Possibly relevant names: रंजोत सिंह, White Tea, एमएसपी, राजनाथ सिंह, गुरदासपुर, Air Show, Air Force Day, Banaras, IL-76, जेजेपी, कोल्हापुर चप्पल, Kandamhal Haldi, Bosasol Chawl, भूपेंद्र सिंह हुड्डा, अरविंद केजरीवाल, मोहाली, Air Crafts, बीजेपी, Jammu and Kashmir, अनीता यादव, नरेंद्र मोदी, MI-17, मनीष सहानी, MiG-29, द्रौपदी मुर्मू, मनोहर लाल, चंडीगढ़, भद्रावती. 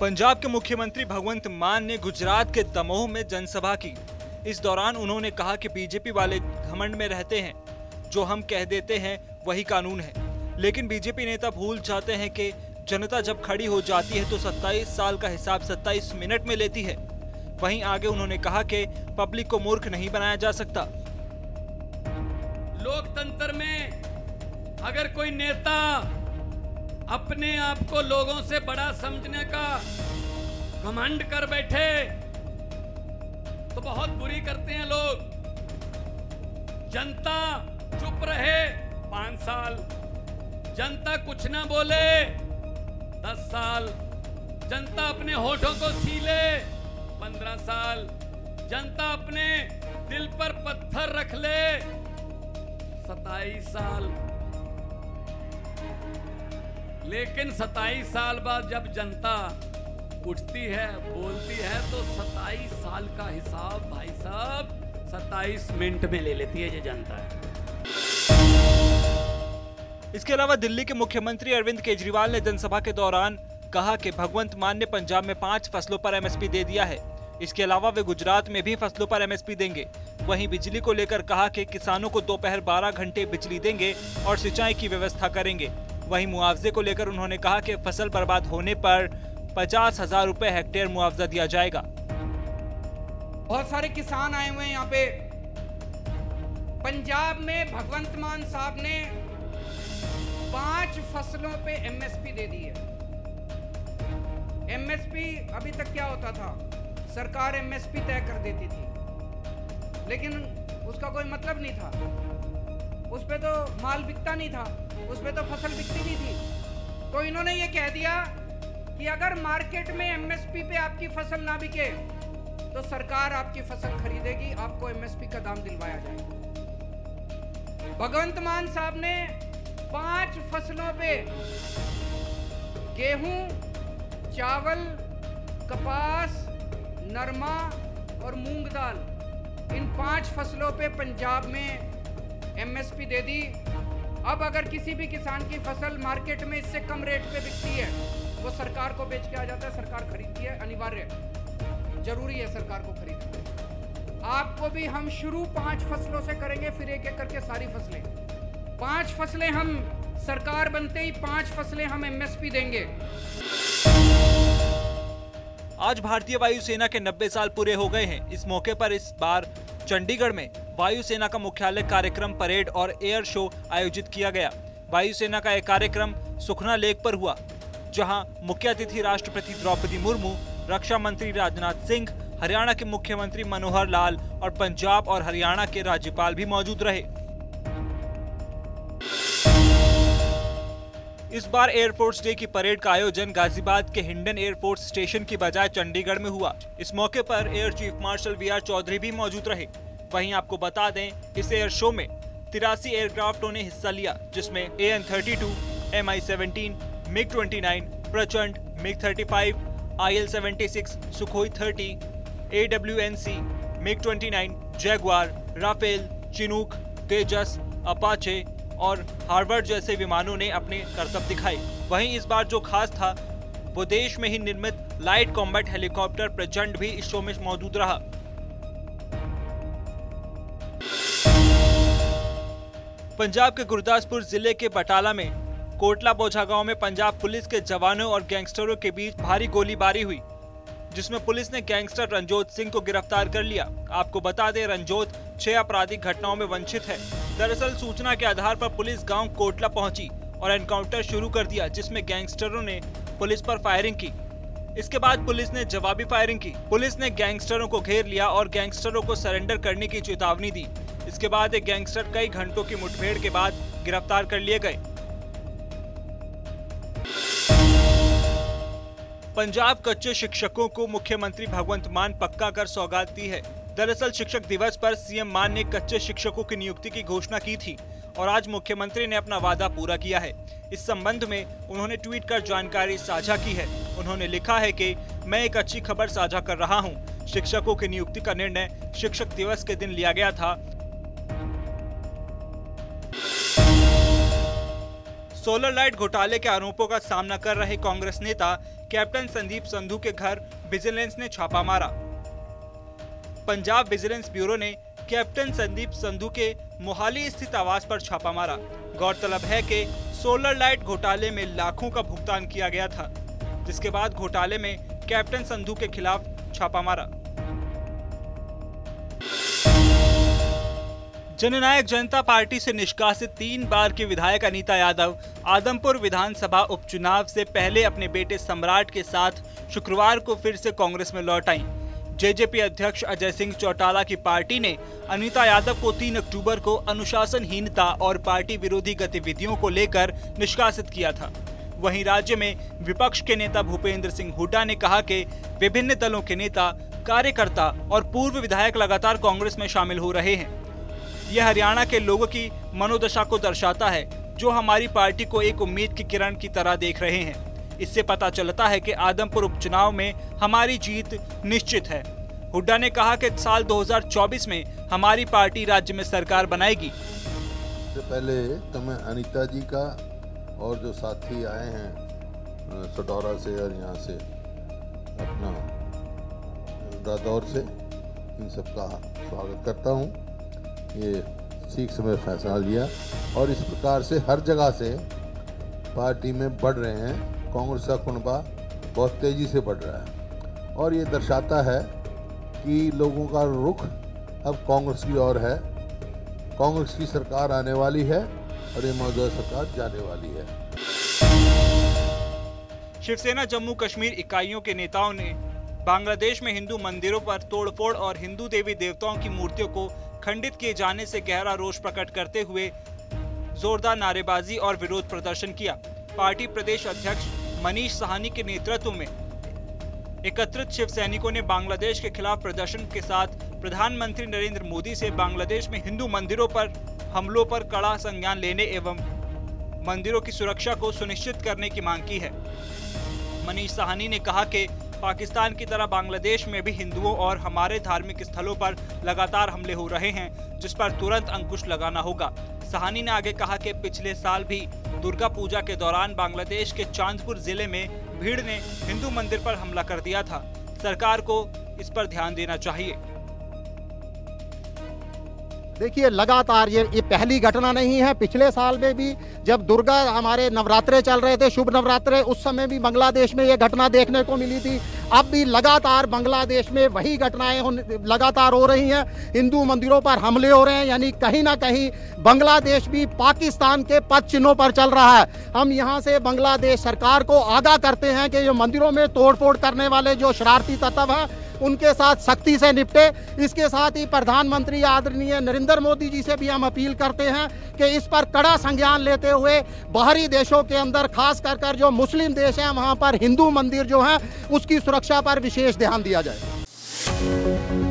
पंजाब के मुख्यमंत्री भगवंत मान ने गुजरात के दमोह में जनसभा की। इस दौरान उन्होंने कहा कि बीजेपी वाले घमंड में रहते हैं, जो हम कह देते हैं वही कानून है, लेकिन बीजेपी नेता भूल जाते हैं कि जनता जब खड़ी हो जाती है तो 27 साल का हिसाब 27 मिनट में लेती है। वहीं आगे उन्होंने कहा कि पब्लिक को मूर्ख नहीं बनाया जा सकता। लोकतंत्र में अगर कोई नेता अपने आप को लोगों से बड़ा समझने का घमंड कर बैठे तो बहुत बुरी करते हैं लोग। जनता चुप रहे 5 साल, जनता कुछ ना बोले 10 साल, जनता अपने होठों को सीले 15 साल, जनता अपने दिल पर पत्थर रख ले 27 साल। लेकिन 27 साल बाद जब जनता उठती है, बोलती है, तो 27 साल का हिसाब भाई साहब 27 मिनट में ले लेती है ये जनता है। इसके अलावा दिल्ली के मुख्यमंत्री अरविंद केजरीवाल ने जनसभा के दौरान कहा कि भगवंत मान ने पंजाब में 5 फसलों पर एमएसपी दे दिया है। इसके अलावा वे गुजरात में भी फसलों पर एमएसपी देंगे। वहीं बिजली को लेकर कहा कि किसानों को दोपहर 12 घंटे बिजली देंगे और सिंचाई की व्यवस्था करेंगे। वहीं मुआवजे को लेकर उन्होंने कहा कि फसल बर्बाद होने पर 50,000 रुपए हेक्टेयर मुआवजा दिया जाएगा। बहुत सारे किसान आए हुए हैं यहाँ पे। पंजाब में भगवंत मान साहब ने 5 फसलों पे एमएसपी दे दी है। एमएसपी अभी तक क्या होता था, सरकार एमएसपी तय कर देती थी, लेकिन उसका कोई मतलब नहीं था, उस पे तो माल बिकता नहीं था, उस पे तो फसल बिकती नहीं थी। तो इन्होंने ये कह दिया कि अगर मार्केट में एमएसपी पे आपकी फसल ना बिके तो सरकार आपकी फसल खरीदेगी, आपको एमएसपी का दाम दिलवाया जाएगा। भगवंत मान साहब ने 5 फसलों पे गेहूं, चावल, कपास, नरमा और मूंग दाल, इन 5 फसलों पे पंजाब में एमएसपी दे दी। अब अगर किसी भी किसान की फसल मार्केट में इससे कम रेट पे बिकती है, वो सरकार को बेच के आ जाता है। सरकार खरीदती है, अनिवार्य है, जरूरी है सरकार को खरीदना। आपको भी हम शुरू 5 फसलों से करेंगे, फिर एक एक करके सारी फसलें। 5 फसलें हम सरकार बनते ही 5 फसलें हम एमएसपी देंगे। आज भारतीय वायुसेना के 90 साल पूरे हो गए हैं। इस मौके पर इस बार चंडीगढ़ में वायुसेना का मुख्यालय कार्यक्रम, परेड और एयर शो आयोजित किया गया। वायुसेना का यह कार्यक्रम सुखना लेक पर हुआ, जहां मुख्य अतिथि राष्ट्रपति द्रौपदी मुर्मू, रक्षा मंत्री राजनाथ सिंह, हरियाणा के मुख्यमंत्री मनोहर लाल और पंजाब और हरियाणा के राज्यपाल भी मौजूद रहे। इस बार एयरफोर्स डे की परेड का आयोजन गाजियाबाद के हिंडन एयरफोर्स स्टेशन की बजाय चंडीगढ़ में हुआ। इस मौके पर air chief marshal V Chaudhary भी मौजूद रहे। वहीं आपको बता दें, इस एयर शो में 83 एयरक्राफ्टों ने हिस्सा लिया, जिसमें AN-32, MI-17, MiG-29, प्रचंड, MiG-35, IL-76, Sukhoi-30, AWNC, MiG-29, Jaguar, Rafale, Chinook, Tejas, Apache और हार्वर्ड जैसे विमानों ने अपने करतब दिखाए। वहीं इस बार जो खास था वो देश में ही निर्मित लाइट कॉम्बैट हेलीकॉप्टर प्रचंड भी इस शो में मौजूद रहा। पंजाब के गुरदासपुर जिले के बटाला में कोटला बोझा गांव में पंजाब पुलिस के जवानों और गैंगस्टरों के बीच भारी गोलीबारी हुई, जिसमें पुलिस ने गैंगस्टर रंजोत सिंह को गिरफ्तार कर लिया। आपको बता दें, रंजोत 6 आपराधिक घटनाओं में वंचित है। दरअसल सूचना के आधार पर पुलिस गांव कोटला पहुंची और एनकाउंटर शुरू कर दिया, जिसमें गैंगस्टरों ने पुलिस पर फायरिंग की। इसके बाद पुलिस ने जवाबी फायरिंग की। पुलिस ने गैंगस्टरों को घेर लिया और गैंगस्टरों को सरेंडर करने की चेतावनी दी। इसके बाद एक गैंगस्टर कई घंटों की मुठभेड़ के बाद गिरफ्तार कर लिए गए। पंजाब कच्चे शिक्षकों को मुख्यमंत्री भगवंत मान पक्का कर सौगात दी है। दरअसल शिक्षक दिवस पर सीएम मान ने कच्चे शिक्षकों की नियुक्ति की घोषणा की थी और आज मुख्यमंत्री ने अपना वादा पूरा किया है। इस संबंध में उन्होंने ट्वीट कर जानकारी साझा की है। उन्होंने लिखा है कि मैं एक अच्छी खबर साझा कर रहा हूं। शिक्षकों की नियुक्ति का निर्णय शिक्षक दिवस के दिन लिया गया था। सोलर लाइट घोटाले के आरोपों का सामना कर रहे कांग्रेस नेता कैप्टन संदीप संधू के घर विजिलेंस ने छापा मारा। पंजाब विजिलेंस ब्यूरो ने कैप्टन संदीप संधू के मोहाली स्थित आवास पर छापा मारा। गौरतलब है कि सोलर लाइट घोटाले में लाखों का भुगतान किया गया था, जिसके बाद घोटाले में कैप्टन संधू के खिलाफ छापा मारा। जननायक जनता पार्टी से निष्कासित 3 बार की विधायक अनीता यादव आदमपुर विधानसभा उपचुनाव से पहले अपने बेटे सम्राट के साथ शुक्रवार को फिर से कांग्रेस में लौट आई। जेजेपी अध्यक्ष अजय सिंह चौटाला की पार्टी ने अनीता यादव को 3 अक्टूबर को अनुशासनहीनता और पार्टी विरोधी गतिविधियों को लेकर निष्कासित किया था। वहीं राज्य में विपक्ष के नेता भूपेंद्र सिंह हुड्डा ने कहा कि विभिन्न दलों के नेता, कार्यकर्ता और पूर्व विधायक लगातार कांग्रेस में शामिल हो रहे हैं। यह हरियाणा के लोगों की मनोदशा को दर्शाता है, जो हमारी पार्टी को एक उम्मीद की किरण की तरह देख रहे हैं। इससे पता चलता है कि आदमपुर उपचुनाव में हमारी जीत निश्चित है। हुड्डा ने कहा कि साल 2024 में हमारी पार्टी राज्य में सरकार बनाएगी। इससे पहले तुम्हें अनीता जी का और जो साथी आए हैं सटौरा से और यहाँ से अपना रादौर से, इन सबका स्वागत करता हूँ। ये ठीक समय फैसला लिया और इस प्रकार से हर जगह से पार्टी में बढ़ रहे हैं। कांग्रेस का कुनबा बहुत तेज़ी से बढ़ रहा है और ये दर्शाता है कि लोगों का रुख अब कांग्रेस की ओर है। कांग्रेस की सरकार आने वाली है और ये मौजूदा सरकार जाने वाली है। शिवसेना जम्मू कश्मीर इकाइयों के नेताओं ने बांग्लादेश में हिंदू मंदिरों पर तोड़फोड़ और हिंदू देवी देवताओं की मूर्तियों को खंडित किए जाने से गहरा रोष प्रकट करते हुए जोरदार नारेबाजी और विरोध प्रदर्शन किया। पार्टी प्रदेश अध्यक्ष मनीष सहानी के नेतृत्व में एकत्रित शिव सैनिकों ने बांग्लादेश के खिलाफ प्रदर्शन के साथ प्रधानमंत्री नरेंद्र मोदी से बांग्लादेश में हिंदू मंदिरों पर हमलों पर कड़ा संज्ञान लेने एवं मंदिरों की सुरक्षा को सुनिश्चित करने की मांग की है। मनीष सहानी ने कहा कि पाकिस्तान की तरह बांग्लादेश में भी हिंदुओं और हमारे धार्मिक स्थलों पर लगातार हमले हो रहे हैं, जिस पर तुरंत अंकुश लगाना होगा। सहानी ने आगे कहा कि पिछले साल भी दुर्गा पूजा के दौरान बांग्लादेश के चांदपुर जिले में भीड़ ने हिंदू मंदिर पर हमला कर दिया था। सरकार को इस पर ध्यान देना चाहिए। देखिए, लगातार ये पहली घटना नहीं है। पिछले साल में भी जब दुर्गा हमारे नवरात्रे चल रहे थे, शुभ नवरात्रे, उस समय भी बांग्लादेश में ये घटना देखने को मिली थी। अब भी लगातार बांग्लादेश में वही घटनाएं लगातार हो रही हैं। हिंदू मंदिरों पर हमले हो रहे हैं, यानी कहीं ना कहीं बांग्लादेश भी पाकिस्तान के पद चिन्हों पर चल रहा है। हम यहाँ से बांग्लादेश सरकार को आगाह करते हैं कि ये मंदिरों में तोड़फोड़ करने वाले जो शरारती तत्व हैं, उनके साथ सख्ती से निपटे। इसके साथ ही प्रधानमंत्री आदरणीय नरेंद्र मोदी जी से भी हम अपील करते हैं कि इस पर कड़ा संज्ञान लेते हुए बाहरी देशों के अंदर, खास कर जो मुस्लिम देश हैं, वहाँ पर हिंदू मंदिर जो हैं उसकी सुरक्षा पर विशेष ध्यान दिया जाए।